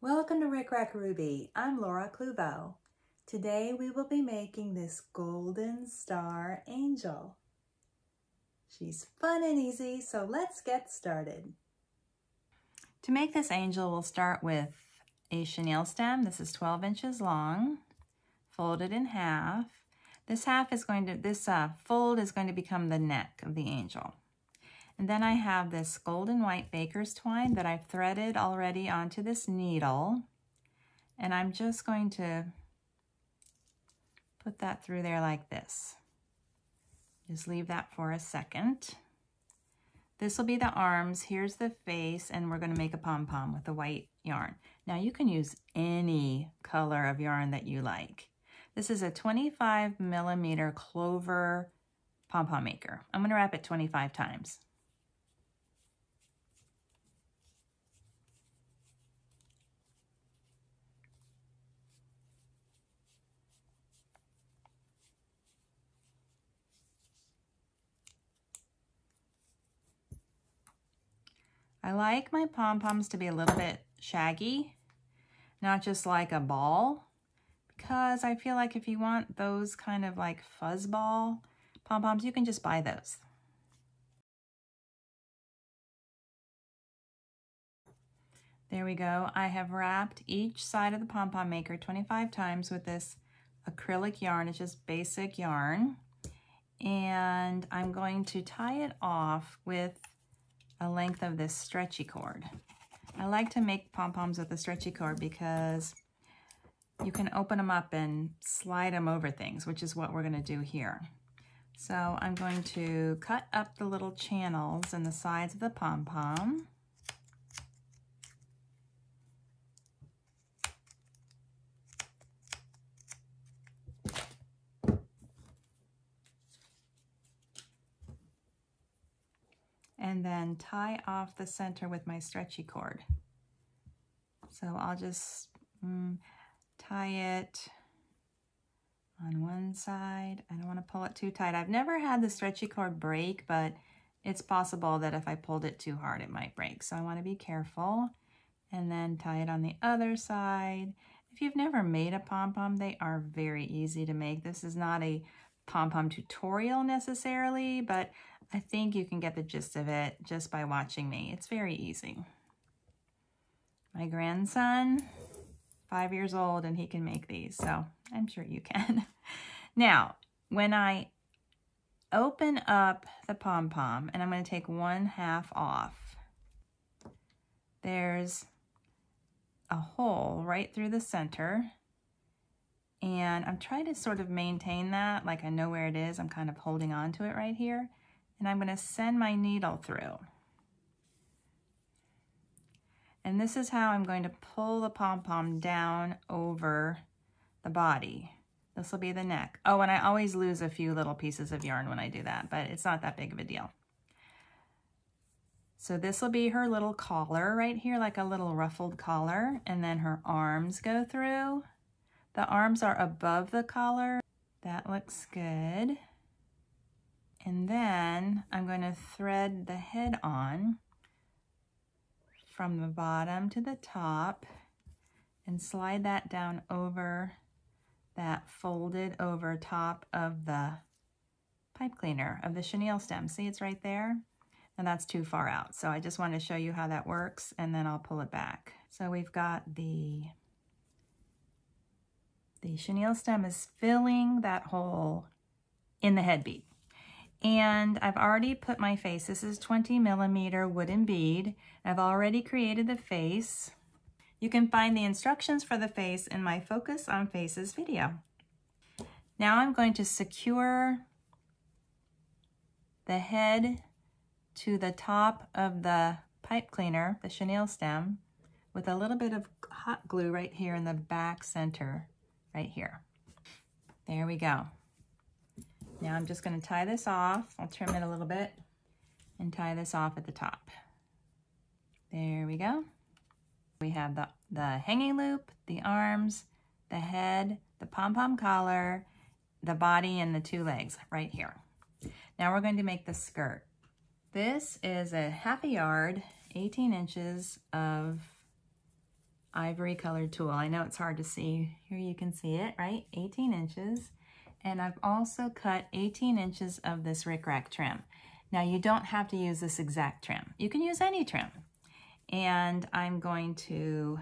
Welcome to RickRackRuby. I'm Laura Clubeau. Today we will be making this golden star angel. She's fun and easy, so let's get started. To make this angel, we'll start with a chenille stem. This is 12 inches long, folded in half. This fold is going to become the neck of the angel. And then I have this golden white Baker's twine that I've threaded already onto this needle. And I'm just going to put that through there like this. Just leave that for a second. This will be the arms, here's the face, and we're gonna make a pom-pom with the white yarn. Now you can use any color of yarn that you like. This is a 25 millimeter clover pom-pom maker. I'm gonna wrap it 25 times. I like my pom-poms to be a little bit shaggy, not just like a ball, because I feel like if you want those kind of like fuzz ball pom-poms, you can just buy those. There we go. I have wrapped each side of the pom-pom maker 25 times with this acrylic yarn. It's just basic yarn. And I'm going to tie it off with a length of this stretchy cord. I like to make pom-poms with a stretchy cord because you can open them up and slide them over things, which is what we're gonna do here. So I'm going to cut up the little channels in the sides of the pom-pom. And then tie off the center with my stretchy cord. So I'll just tie it on one side. I don't want to pull it too tight. I've never had the stretchy cord break, but it's possible that if I pulled it too hard, it might break. So I want to be careful. And then tie it on the other side. If you've never made a pom-pom, they are very easy to make. This is not a pom-pom tutorial necessarily, but I think you can get the gist of it just by watching me. It's very easy. My grandson, 5 years old, and he can make these, so I'm sure you can. Now, when I open up the pom-pom, and I'm going to take one half off, there's a hole right through the center, and I'm trying to sort of maintain that, like I know where it is. I'm kind of holding on to it right here. And I'm going to send my needle through. And this is how I'm going to pull the pom-pom down over the body. This will be the neck. Oh, and I always lose a few little pieces of yarn when I do that, but it's not that big of a deal. So this will be her little collar right here, like a little ruffled collar. And then her arms go through. The arms are above the collar. That looks good. And then I'm going to thread the head on from the bottom to the top and slide that down over that folded over top of the pipe cleaner of the chenille stem. See, it's right there. And that's too far out. So I just want to show you how that works, and then I'll pull it back. So we've got the chenille stem is filling that hole in the head bead. And I've already put my face. This is 20 millimeter wooden bead. I've already created the face. You can find the instructions for the face in my Focus on Faces video. Now I'm going to secure the head to the top of the pipe cleaner, the chenille stem, with a little bit of hot glue right here in the back center, right here. There we go. Now I'm just going to tie this off. I'll trim it a little bit and tie this off at the top. There we go. We have the hanging loop, the arms, the head, the pom-pom collar, the body, and the two legs right here. Now we're going to make the skirt. This is a half a yard, 18 inches of ivory colored tulle. I know it's hard to see. Here you can see it, right? 18 inches. And I've also cut 18 inches of this Rick Rack trim. Now you don't have to use this exact trim. You can use any trim. And I'm going to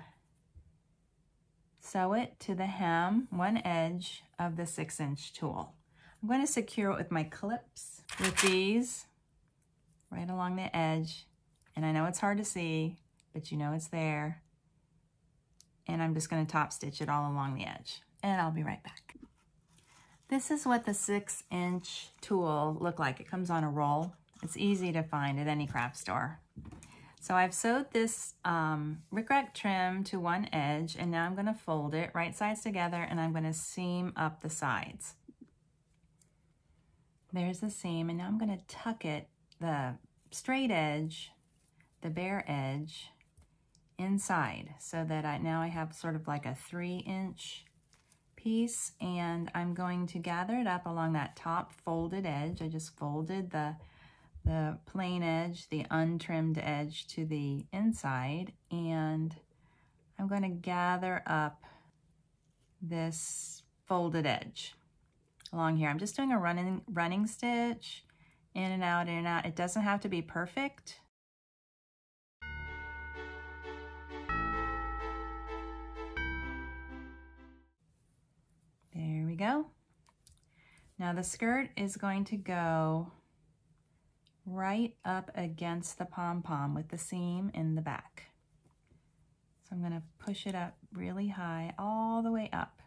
sew it to the hem, one edge of the 6-inch tulle. I'm going to secure it with my clips, with these, right along the edge. And I know it's hard to see, but you know it's there. And I'm just going to top stitch it all along the edge. And I'll be right back. This is what the 6-inch tulle look like. It comes on a roll. It's easy to find at any craft store. So I've sewed this Rick Rack trim to one edge, and now I'm going to fold it right sides together, and I'm going to seam up the sides. There's the seam, and now I'm going to tuck it, the straight edge, the bare edge, inside, so that now I have sort of like a 3-inch piece, and I'm going to gather it up along that top folded edge. I just folded the plain edge, the untrimmed edge, to the inside, and I'm going to gather up this folded edge along here. I'm just doing a running stitch, in and out, in and out. It doesn't have to be perfect. There we go. Now the skirt is going to go right up against the pom-pom with the seam in the back. So I'm going to push it up really high, all the way up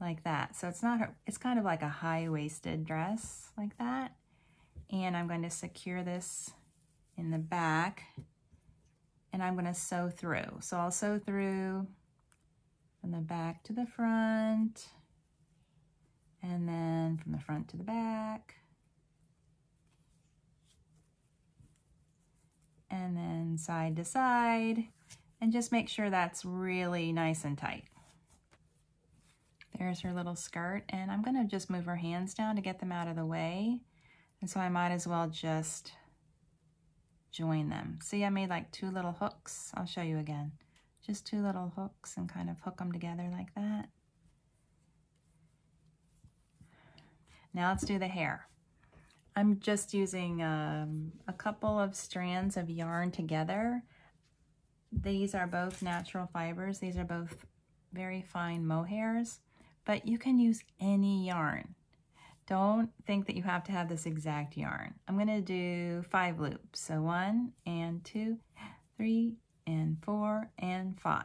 like that. So it's not, it's kind of like a high-waisted dress like that. And I'm going to secure this in the back, and I'm going to sew through. So I'll sew through from the back to the front, and then from the front to the back, and then side to side, and just make sure that's really nice and tight. There's her little skirt, and I'm going to just move her hands down to get them out of the way, and so I might as well just join them. See, I made like two little hooks. I'll show you again. Just two little hooks, and kind of hook them together like that. Now let's do the hair. I'm just using a couple of strands of yarn together. These are both natural fibers. These are both very fine mohairs, but you can use any yarn. Don't think that you have to have this exact yarn. I'm gonna do 5 loops. So 1 and 2, 3 and 4 and 5.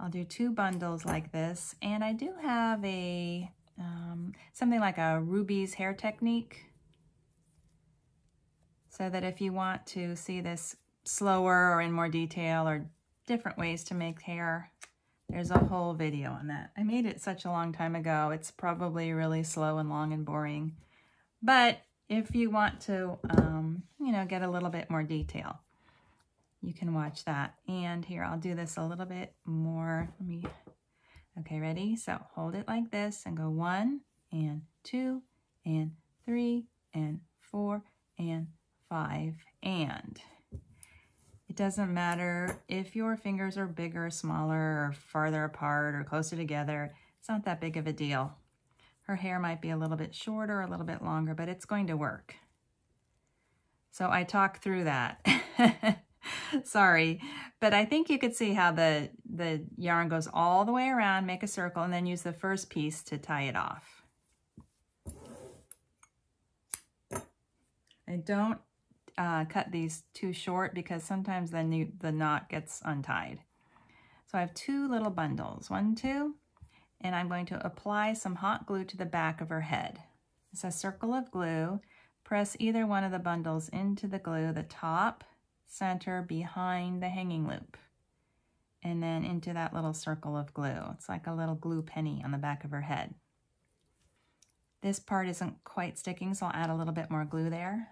I'll do 2 bundles like this, and I do have a something like a Ruby's hair technique, so that if you want to see this slower or in more detail or different ways to make hair, there's a whole video on that. I made it such a long time ago. It's probably really slow and long and boring, but if you want to, you know, get a little bit more detail, you can watch that. And here, I'll do this a little bit more. Let me... Okay, ready? So hold it like this and go 1 and 2 and 3 and 4 and 5. And it doesn't matter if your fingers are bigger, smaller, or farther apart or closer together. It's not that big of a deal. Her hair might be a little bit shorter, a little bit longer, but it's going to work. So I talk through that. Sorry, but I think you could see how the yarn goes all the way around, make a circle, and then use the first piece to tie it off. And don't cut these too short, because sometimes then the knot gets untied. So I have 2 little bundles, 1, 2, and I'm going to apply some hot glue to the back of her head. It's a circle of glue. Press either one of the bundles into the glue, the top, center, behind the hanging loop, and then into that little circle of glue. It's like a little glue penny on the back of her head. This part isn't quite sticking, so I'll add a little bit more glue there.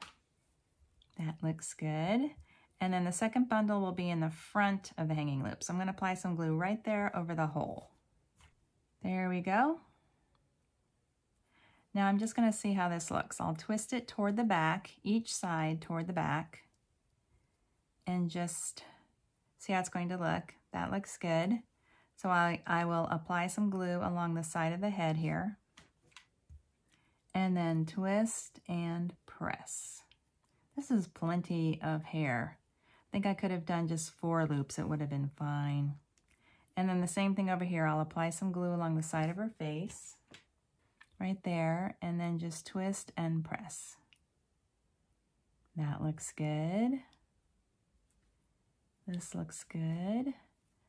That looks good. And then the second bundle will be in the front of the hanging loop. So I'm going to apply some glue right there over the hole. There we go. Now I'm just going to see how this looks. I'll twist it toward the back, each side toward the back, and just See how it's going to look. That looks good. So I will apply some glue along the side of the head here and then twist and press. This is plenty of hair. I think I could have done just 4 loops. It would have been fine. And then the same thing over here. I'll apply some glue along the side of her face right there and then just twist and press. That looks good. This looks good.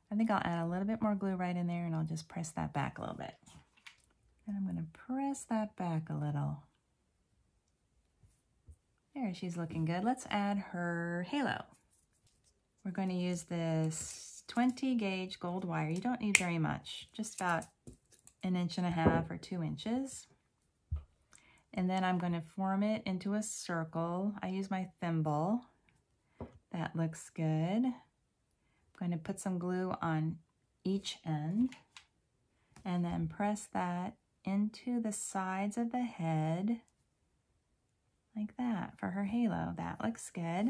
I think I'll add a little bit more glue right in there and I'll just press that back a little bit. And I'm going to press that back a little. There, she's looking good. Let's add her halo. We're going to use this 20 gauge gold wire. You don't need very much, just about 1.5 inches or 2 inches. And then I'm going to form it into a circle. I use my thimble. That looks good. I'm going to put some glue on each end and then press that into the sides of the head like that for her halo. That looks good.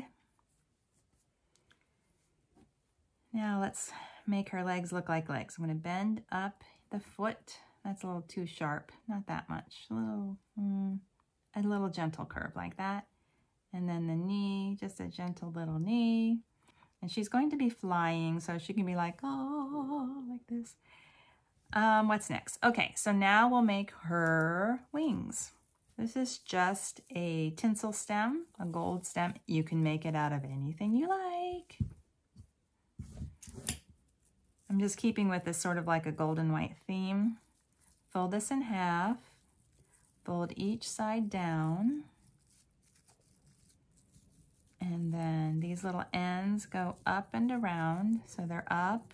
Now let's make her legs look like legs. I'm going to bend up the foot. That's a little too sharp, not that much. A little gentle curve like that. And then the knee, just a gentle little knee. And she's going to be flying, so she can be like, oh, like this. What's next? Okay, so now we'll make her wings. This is just a tinsel stem, a gold stem. You can make it out of anything you like. I'm just keeping with this sort of like a gold and white theme. Fold this in half, fold each side down, and then these little ends go up and around, so they're up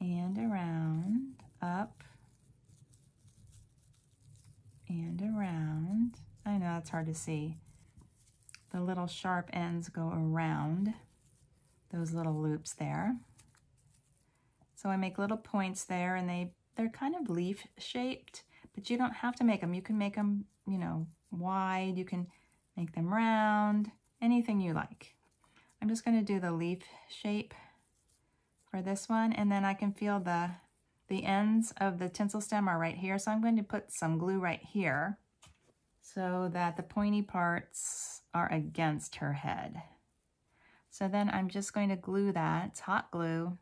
and around, up and around. I know it's hard to see. The little sharp ends go around those little loops there. So I make little points there, and they're kind of leaf shaped, but you don't have to make them. You can make them, you know, wide. You can make them round, anything you like. I'm just going to do the leaf shape for this one, and then I can feel the ends of the tinsel stem are right here, so I'm going to put some glue right here so that the pointy parts are against her head. So then I'm just going to glue that, it's hot glue,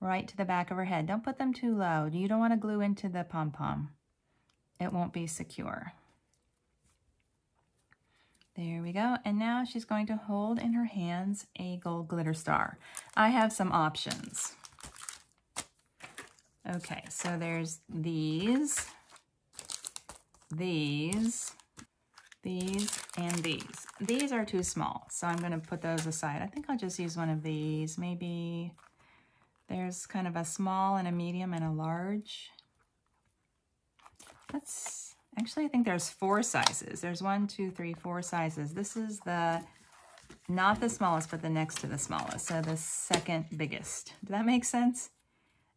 right to the back of her head. Don't put them too low. You don't want to glue into the pom-pom. It won't be secure. There we go. And now she's going to hold in her hands a gold glitter star. I have some options. Okay, so there's these, and these. These are too small, so I'm going to put those aside. I think I'll just use one of these. Maybe there's kind of a small and a medium and a large. Let's actually, I think there's 4 sizes. There's 4 sizes. This is the, not the smallest, but the next to the smallest. So the second biggest. Does that make sense?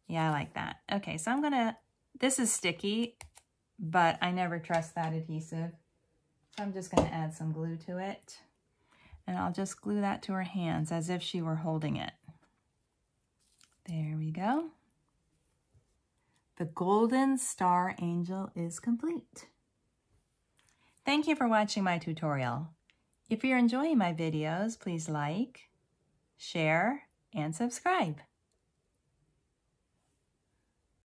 Yeah, I like that. Okay, so I'm gonna, this is sticky, but I never trust that adhesive. So I'm just gonna add some glue to it. And I'll just glue that to her hands as if she were holding it. There we go. The Golden Star Angel is complete. Thank you for watching my tutorial. If you're enjoying my videos, please like, share, and subscribe.